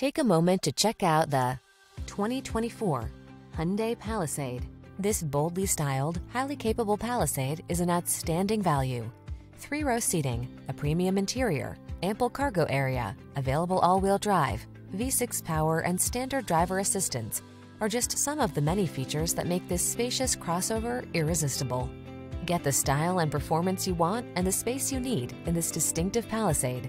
Take a moment to check out the 2024 Hyundai Palisade. This boldly styled, highly capable Palisade is an outstanding value. Three-row seating, a premium interior, ample cargo area, available all-wheel drive, V6 power and standard driver assistance are just some of the many features that make this spacious crossover irresistible. Get the style and performance you want and the space you need in this distinctive Palisade.